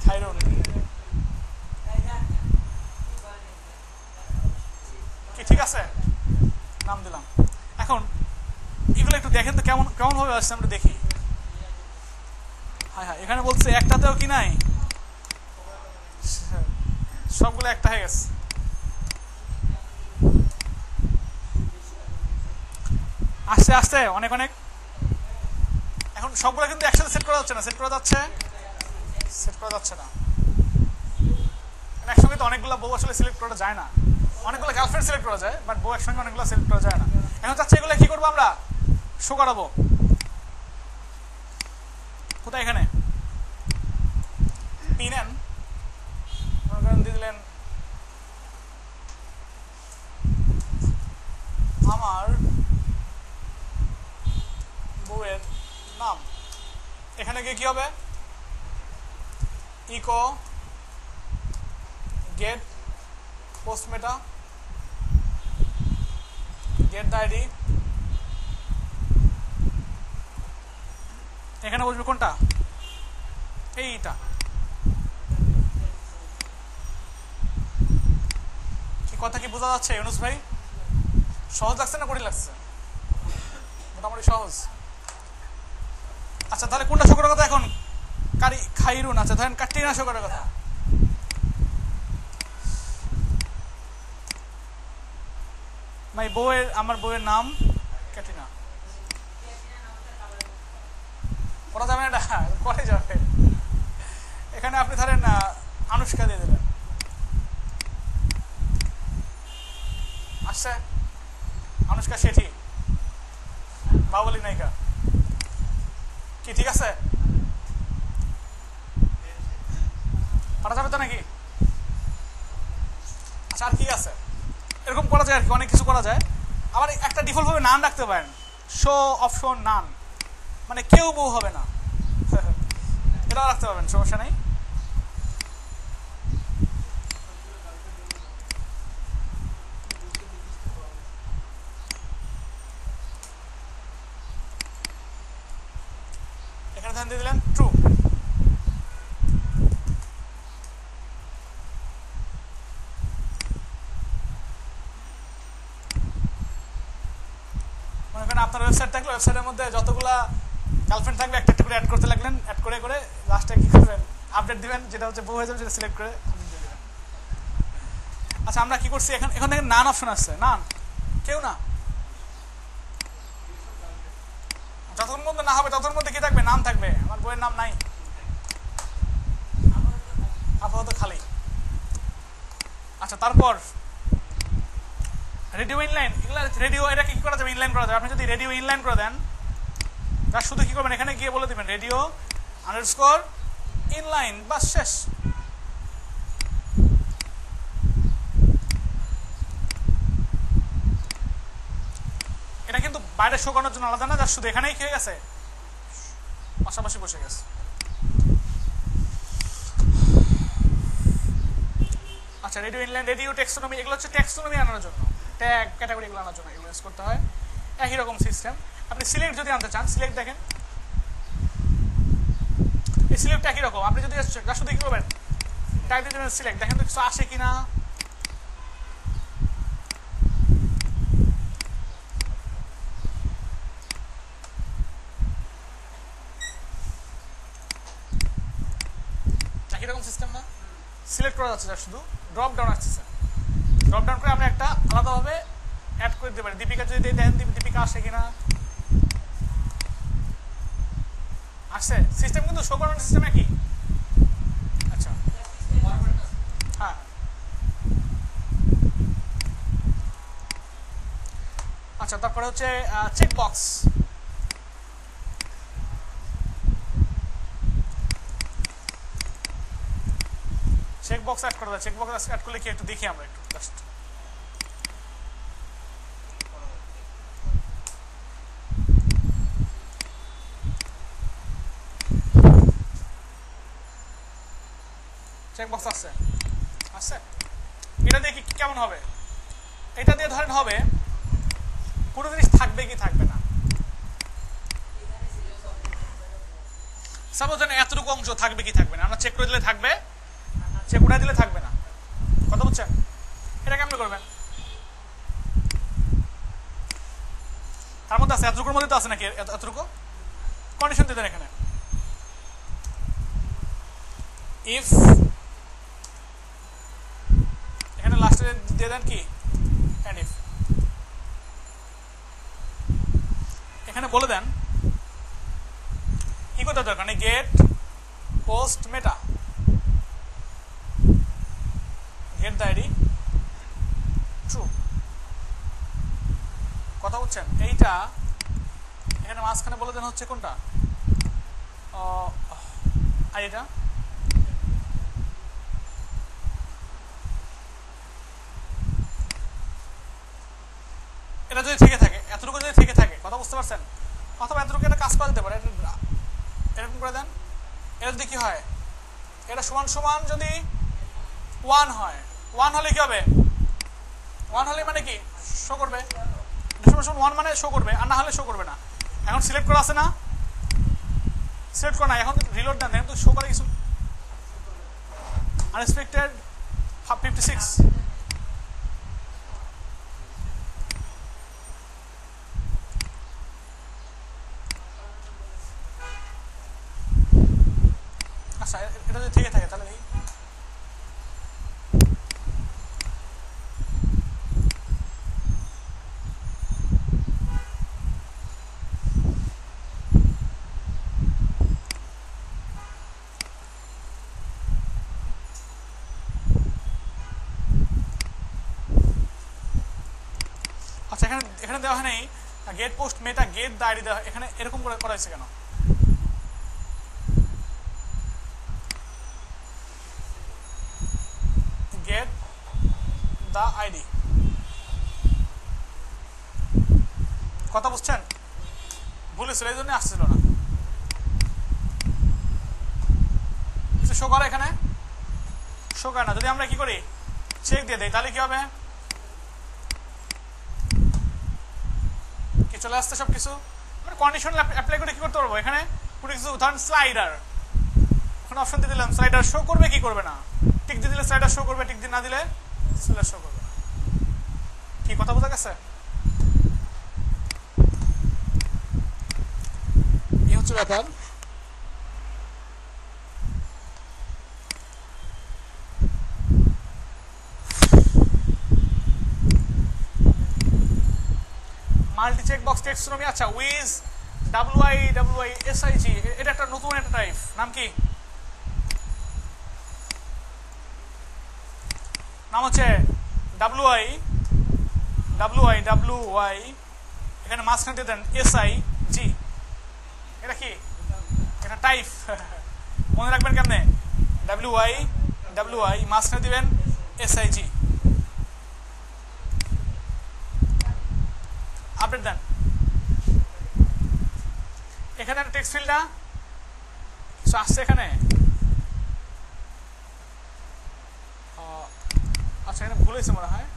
খাইরুন কি ঠিক আছে নাম দিলাম। এখন এগুলো একটু দেখেন তো কেমন কেমন ভাবে আসছে আমরা দেখি। হ্যাঁ হ্যাঁ এখানে বলছে একটাতেও কি নাই, সবগুলো একটা হয়ে গেছে। আস্তে আস্তে অনেক অনেক এখন সবগুলো কিন্তু একসাথে সেট করা যাচ্ছে না, সেট করা যাচ্ছে না একসঙ্গে তো অনেকগুলো বউ আসলে সিলেক্ট করা যায় না, অনেকগুলো গার্লফ্রেন্ড সিলেক্ট করা যায় বাট বউ একসঙ্গে অনেকগুলো সিলেক্ট করা যায় না। এখন চাচ্ছি এগুলো কি করবো আমরা শো করাবো, কোথায় এখানে পিনেন দিয়ে দিলেন আমার বউয়ের নাম, এখানে গিয়ে কি হবে echo get post meta get diary, এখানে বসবে কোনটা এইটা কি, কথা কি বোঝা যাচ্ছে ইউনুস ভাই? সহজ লাগছে না কঠিন লাগছে? মোটামুটি সহজ। আচ্ছা তাহলে কোনটা শোকরের কথা এখন কারি খাইরুন, আচ্ছা ধরেন কাটরিনা শোকরের কথা, মাই বউয়ের আমার বউয়ের নাম ক্যাটরিনা করা যাবে না, করে যাবে। এখানে আপনি ধরেন অনুষ্কা দিয়ে দেবেন, আচ্ছা অনুষ্কা শেঠি বাউলি নায়িকা কি ঠিক আছে পারা যাবে তো নাকি? আচ্ছা আর কি আছে এরকম করা যায় আর কি, অনেক কিছু করা যায়। আবার একটা ডিফল্ট ভাবে নান রাখতে পারেন, শো অপশন নান, মানে কেউ বউ হবে না, এটাও রাখতে পারবেন, সমস্যা নেই। দিয়ে দিলেন ট্রু, মনে করেন আপনার ওয়েবসাইট থাকলে ওয়েবসাইটের মধ্যে যতগুলা গার্লফ্রেন্ড থাকবে একটা একটা করে অ্যাড করতে লাগলেন, অ্যাড করে করে লাস্টে কি করবেন আপডেট দিবেন, যেটা হচ্ছে বউ হয়ে যাবে সেটা সিলেক্ট করে আপডেট দিয়ে দেবেন। আচ্ছা আমরা কি করছি এখন, এখান থেকে নান অপশন আসছে, নান কেউ না, যতক্ষণ মধ্যে না হবে ততক্ষণ মধ্যে কি থাকবে নাম থাকবে, আমার বইয়ের নাম নাই। আপাতত খালি। আচ্ছা, তারপর রেডিও ইনলাইন, এগুলো রেডিও এটা কি করা যাবে? ইনলাইন করা যাবে। আপনি যদি রেডিও ইনলাইন করে দেন, তার শুধু কী করবেন, এখানে গিয়ে বলে দেবেন রেডিও আন্ডারস্কোর ইনলাইন, বাস শেষ। এটা কিন্তু বাইরে শো করানোর জন্য আলাদা না, যার শুধু এখানেই খেয়ে গেছে, পাশাপাশি বসে গেছে। আচ্ছা, রেডিও ইনলাইন, রেডিও টেক্সোনমি, এগুলো হচ্ছে টেক্সোনমি আনার জন্য, ট্যাগ ক্যাটাগরি এগুলো আনার জন্য এগুলো ইউজ করতে হয়। একই রকম সিস্টেম। আপনি সিলেক্ট যদি আনতে চান, সিলেক্ট দেখেন, এই সিলেক্ট একই রকম। আপনি যদি শুধু কী করবেন, ট্যাগ দিয়ে দেবেন সিলেক্ট, দেখেন তো কিছু আসে কি না। একই রকম সিস্টেম না, সিলেক্ট করা যাচ্ছে, যা শুধু ড্রপ ডাউন আসছে। ড্রপ ডাউন করে আপনি একটা আলাদাভাবে অ্যাড করে দিতে পারেন। দীপিকা যদি দেখেন দীপিকা আসে কিনা, আসে। সিস্টেম কিন্তু শো করানোর সিস্টেম একই। আচ্ছা, হ্যাঁ, আচ্ছা, তারপরে হচ্ছে check box. Check box add করা যায়। চেক বক্স অ্যাড করলে কি, একটু দেখি আমরা, একটু জাস্ট চেক বক্স আসছে। আসছে, এটা দেখি কেমন হবে। এটা দিয়ে ধরেন হবে কোনো জিনিস থাকবে কি থাকবে না। সাপোজ ধরেন এতটুকু অংশ থাকবে কি থাকবে না, আমরা চেক করে দিলে থাকবে, চেক উঠাই দিলে থাকবে না। কথা বুঝছেন? এটা কেমন করবেন? তার মধ্যে আছে, এতটুকুর মধ্যে তো আছে নাকি, এতটুকু কন্ডিশন দিতেন এখানে, ইফ, এখানে লাস্টে দিয়ে দেন কি এন্ড ইফ। এখানে বলে দেন কি করতে দরকার নেই, get post meta, get the ID true. কথা বুঝছেন? এইটা এখানে মাঝখানে বলে দেন হচ্ছে কোনটা আইডিটা, এটা যদি থেকে থাকে, এতটুকু যদি থেকে থাকে, কথা বুঝতে পারছেন? অথবা এতটুকু এটা কাজ করা যেতে পারে, এরকম করে দেন। এটা যদি কী হয়, এটা সমান সমান যদি ওয়ান হয়, ওয়ান হলে কী হবে, ওয়ান হলে মানে কি শো করবে, সমান সমান ওয়ান মানে শো করবে, আর না হলে শো করবে না। এখন সিলেক্ট করা আছে না, সিলেক্ট করা না, এখন রিলোড দেন, এখন তো শো করে কিছু আনএক্সপেক্টেড 56। আচ্ছা, এটা যদি থেকে থাকে তাহলে দেখি, আচ্ছা, এখানে এখানে দেওয়া হয় নাই get post meta, get the ID দেওয়া, এখানে এরকম করে করা হয়েছে কেন? Get the ID. কথা বুঝছেন? ভুলেছিল, এই জন্য আসছিল না। কিছু শো করে এখানে? শো করে না। যদি আমরা কি করি, চেক দিয়ে দেই, তাহলে কি হবে, কি চলে আসছে সব কিছু। আমরা কন্ডিশন অ্যাপ্লাই করে কি করতে পারবো, এখানে কোনো কিছু উদাহরণ স্লাইডার, ওখানে অপশন দিয়ে দিলাম স্লাইডার শো করবে কি করবে না, টিক দিয়ে দিলে স্লাইডার শো করবে, টিক দিয়ে না দিলে স্লাইডার শো করবে না। কি কথা বোঝা গেছে? এই হচ্ছে ব্যাপার। Multi check box taxonomy. আচ্ছা, উইজ WIWI SIG, এটা একটা নতুন একটা টাইপ, নাম কি नाम हे WI এখানে মাঝখানে দিয়ে দেন SIG এটা কি এটা টাইপ মনে রাখবেন কেমনে WI মাঝখানে দিবেন SIG আপডেট দেন এখানে একটা টেক্সট ফিল্ডটা আসছে এখানে আচ্ছা এখানে ভুল হয়েছে মনে হয়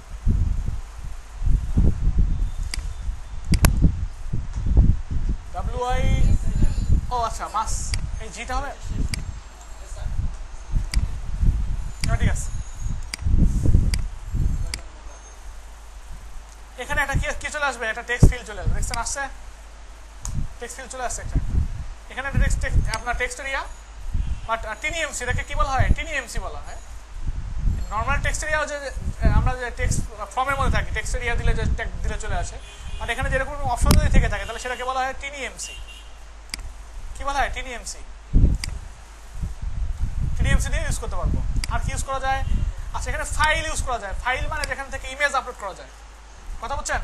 अच्छा मास जीता है ठीक है এখানে একটা কি চলে আসবে একটা টেক্সট ফিল্ড চলে আসবে দেখছেন আসছে টেক্সট ফিল্ড চলে আসছে এখানে একটা টেক্সট আপনার টেক্সট এরিয়া বাট টিএমসি এটাকে কি বলা হয় টিএমসি বলা হয় নরমাল টেক্সট এরিয়া যে আমরা যে টেক্সট ফর্মের মধ্যে থাকে টেক্সট এরিয়া দিলে যে টেক্সট দিলে চলে আসে আর এখানে যেরকম অপশন যদি থেকে থাকে তাহলে সেটাকে বলা হয় টিএমসি কি বলা হয় টিএমসি দিয়ে ইউজ করতে পারবো আর কি ইউজ করা যায় আচ্ছা এখানে ফাইল ইউজ করা যায় ফাইল মানে যেখান থেকে ইমেজ আপলোড করা যায় কথা বলছেন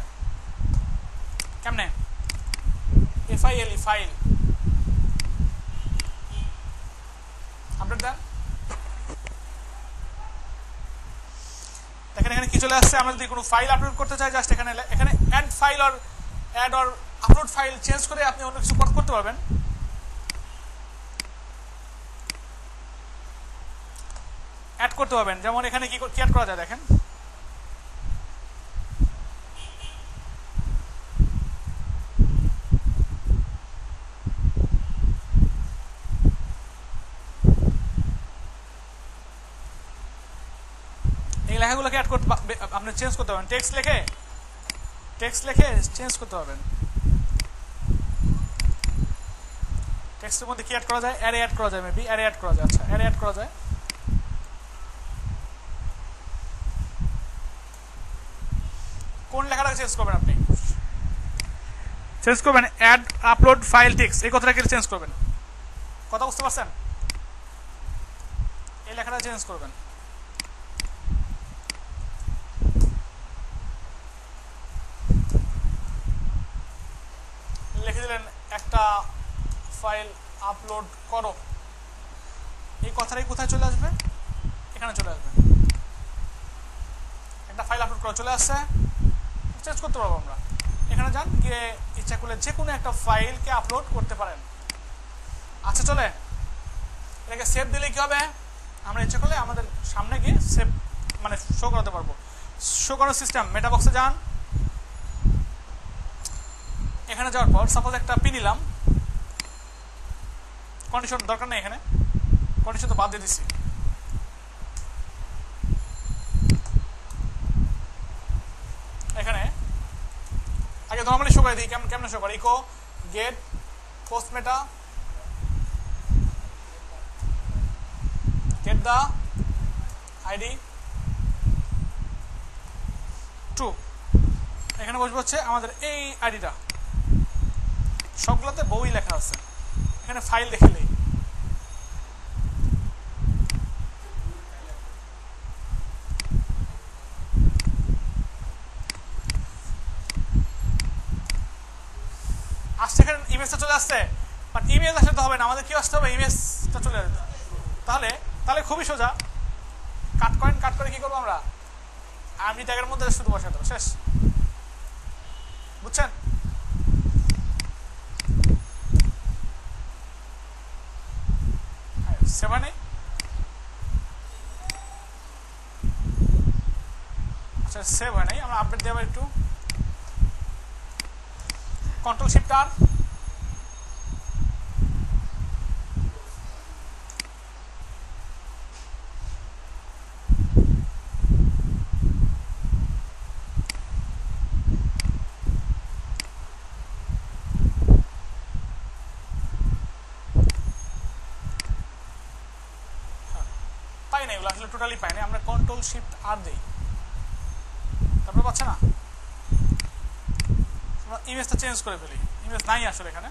কেমনে FILE ফাইল আপডেট দেন দেখেন এখানে কি চলে আসছে আমরা যদি কোনো ফাইল আপলোড করতে চাই জাস্ট এখানে এখানে add file or add or upload file change করে আপনি অন্য কিছু করতে পারবেন অ্যাড করতে পারবেন যেমন এখানে কি অ্যাড করা যায় দেখেন এই লেখাগুলোকে অ্যাড করতে আপনি চেঞ্জ করতে পারবেন টেক্সট লিখে চেঞ্জ করতে পারবেন টেক্সটের মধ্যে কি অ্যাড করা যায় অ্যারে অ্যাড করা যায় মেবি অ্যারে অ্যাড করা যায় আচ্ছা অ্যারে অ্যাড করা যায় কোন লেখাটাকে চেঞ্জ করবেন আপনি চেঞ্জ করবেন অ্যাড আপলোড ফাইল টেক্সট এই কথাটাকে চেঞ্জ করবেন কথা বুঝতে পারছেন এই লেখাটা চেঞ্জ করবেন লিখে দিলেন একটা ফাইল আপলোড করো এই কথাটাই কোথায় চলে আসবে এখানে চলে আসবে একটা ফাইল আপলোড করো চলে আসছে চেঞ্জ করতে পারবো আমরা এখানে যান গিয়ে ইচ্ছা করলে যে কোনো একটা ফাইলকে আপলোড করতে পারেন আচ্ছা চলে এটাকে সেভ দিলে কী হবে আমরা ইচ্ছা করলে আমাদের সামনে গিয়ে সেভ মানে শো করাতে পারবো শো করার সিস্টেম মেটাবক্সে যান এখানে যাওয়ার পর সাপোজ একটা পি নিলাম কন্ডিশন দরকার নেই এখানে কন্ডিশন তো বাদ দিয়ে দিচ্ছি এখানে আগে নর্মালি শো করে দিই কেমন শো করে echo get post meta get the ID two এখানে বসবো হচ্ছে আমাদের এই আইডিটা সবগুলোতে বই লেখা আছে এখানে ফাইল দেখে নেই আসছে এখানে ইমেজটা চলে আসছে বাট ইমেজ আসতে হবে না আমাদের কি আসতে হবে ইমেজটা চলে আসবে তাহলে খুবই সোজা কাট করে কি করবো আমরা আমি ট্যাগের মধ্যে শুধু বসাতে হবে শেষ বুঝছেন সেখানে আচ্ছা সেভ হয় নাই আমরা আপডেট দেব একটু কন্ট্রোল শিফট আর টোটালি পাই না আমরা কন্ট্রোল শিফট আর দেই তারপরে পাচ্ছে না আমরা ইমেজটা চেঞ্জ করে ফেলি ইমেজ নাই আসলে এখানে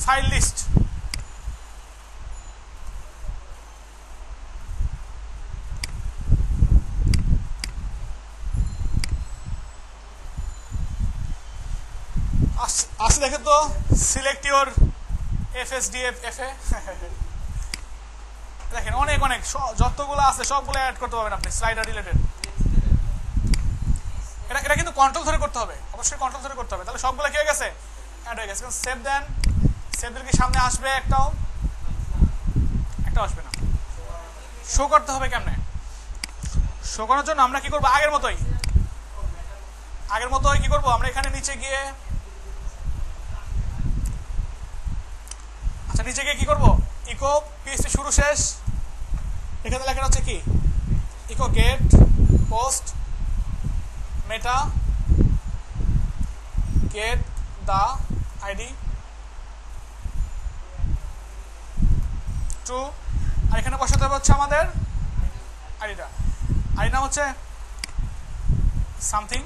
फाइल लिस्ट आसे देखे तो select your FSDF F A देखें अनेक अनेक যতগুলো আছে সবগুলো অ্যাড করতে পারবেন আপনি স্লাইডার রিলেটেড এটা এটা কিন্তু কন্ট্রোল ধরে করতে হবে অবশ্যই কন্ট্রোল ধরে করতে হবে তাহলে সবগুলো কি হয়ে গেছে অ্যাড হয়ে গেছে কারণ সেভ দেন সেভের কি সামনে আসবে একটাও একটাও আসবে না শো করতে হবে কেমনে শো করার জন্য আমরা কি করব আগের মতোই কি করব আমরা এখানে নিচে গিয়ে আচ্ছা নিচে গিয়ে কি করব ইকো পিএসসি শুরু শেষ এখানে লেখা আছে কি echo get post meta get the ID two আর এখানে বসাতে হবে হচ্ছে আমাদের আইডিটা আইডি নাম হচ্ছে সামথিং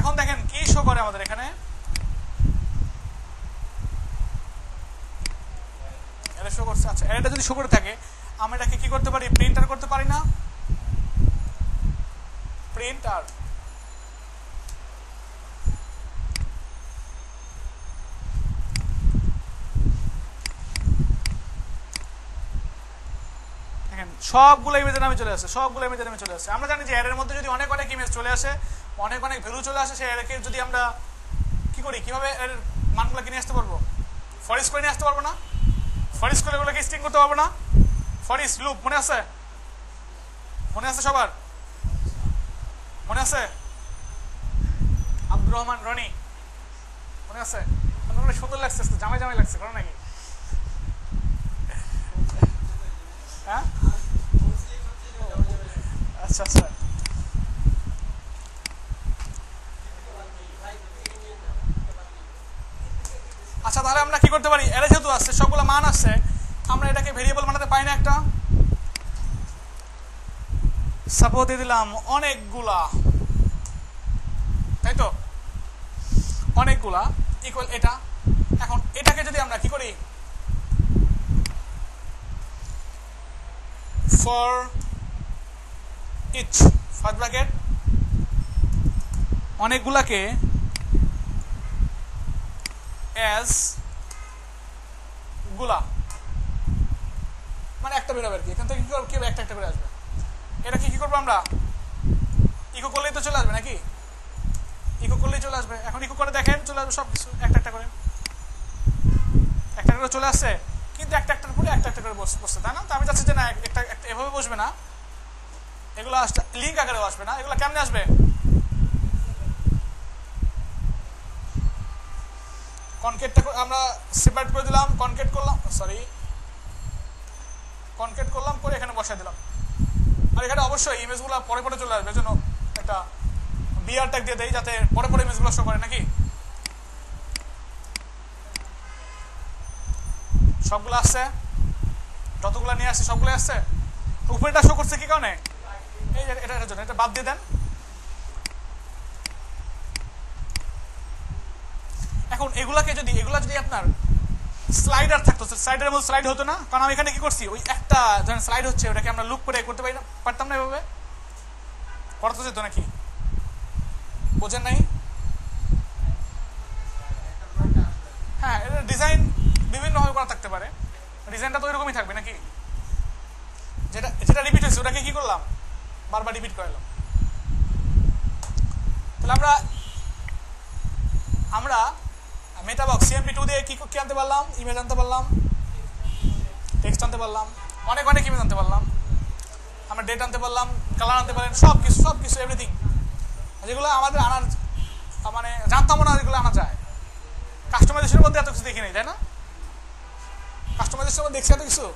এখন দেখেন কি শো করে আমাদের এখানে এটা শো করছে আচ্ছা এটা যদি শো করে থাকে আমরা এটাকে কি করতে পারি প্রিন্টার করতে পারি না প্রিন্টার সবগুলো ইমেজের নামে চলে আসে সবগুলো ইমেজের নামে চলে আসে আমরা জানি যে এর মধ্যে যদি অনেক অনেক ইমেজ চলে আসে অনেক অনেক ভ্যালু চলে আসে সেই এরকে যদি আমরা কি করি কিভাবে এর মানগুলো কিনে আসতে পারবো ফর ইচ করে নিয়ে আসতে পারবো না ফর ইচ করে এগুলোকে স্ট্রিং করতে পারবো না ফর ইচ লুপ মনে আছে সবার মনে আছে আব্দুর রহমান রনি মনে আছে আপনাদের সুন্দর লাগছে জামাই জামাই লাগছে কারণ নাকি হ্যাঁ আচ্ছা আচ্ছা আচ্ছা তাহলে আমরা কি করতে পারি এর যেহেতু আছে সবগুলো মান আছে আমরা এটাকে ভেরিয়েবল বানাতে পাই না একটা সাপোজ দিলাম অনেকগুলা তাই তো অনেকগুলা ইকুয়াল এটা এখন এটাকে যদি আমরা কি করি ফর ইচ ফার্স্ট ব্র্যাকেট অনেকগুলাকে as গুলা মানে একটা বেরোবে আর কি এখান থেকে কি করব কেউ একটা একটা করে আসবে এটা কি কি করব আমরা ইকো করলেই তো চলে আসবে নাকি ইকো করলেই চলে আসবে এখন ইকো করে দেখেন চলে আসবে সব কিছু একটা একটা করে একটা করে চলে আসছে কিন্তু একটা একটার পরে একটা একটা করে বসছে তাই না তো আমি চাচ্ছি যে না একটা এভাবে বসবে না এগুলো লিঙ্ক আকারে আসবে না এগুলো কেমনে আসবে কনকেটটা আমরা সেপারেট করে দিলাম কনকেট করলাম সরি কনকেট করলাম করে এখানে বসিয়ে দিলাম আর এখানে অবশ্যই ইমেজগুলো পরে পরে চলে আসবে এজন্য একটা বিআর ট্যাগ দিয়ে দেই যাতে পরে পরে ইমেজগুলো শো করে নাকি সবগুলো আসছে যতগুলো নিয়ে আসছে সবগুলো আসছে উপরেটা শো করছে কি কারণে এই যে এটার জন্য এটা বাদ দিয়ে দেন এখন এগুলাকে যদি যদি আপনার স্লাইডার থাকতো স্লাইডারের মধ্যে স্লাইড হতো না কারণ আমি এখানে কি করছি ওই একটা ধরেন স্লাইড হচ্ছে ওটাকে আমরা লুক করে করতে পারি না পারতাম না এভাবে করতে যেত নাকি বোঝে নাই। হ্যাঁ, এটা ডিজাইন বিভিন্নভাবে করা থাকতে পারে, ডিজাইনটা তো এরকমই থাকবে নাকি, যেটা যেটা রিপিট হয়েছে ওটাকে কি করলাম বারবার রিপিট করলাম। তাহলে আমরা আমরা মেটাবক্স CMP2 দিয়ে কি কি আনতে পারলাম, ইমেজ আনতে পারলাম, টেক্সট আনতে পারলাম, অনেক অনেক ইমেজ আনতে পারলাম, আমরা ডেট আনতে পারলাম, কালার আনতে পারলাম, সব কিছু এভরিথিং যেগুলো আমাদের আনার মানে জানতাম না যেগুলো আনা যায়। কাস্টমাইজেশনের মধ্যে এত কিছু দেখি নাই, তাই না? কাস্টমাইজেশনের মধ্যে দেখছি এত কিছু।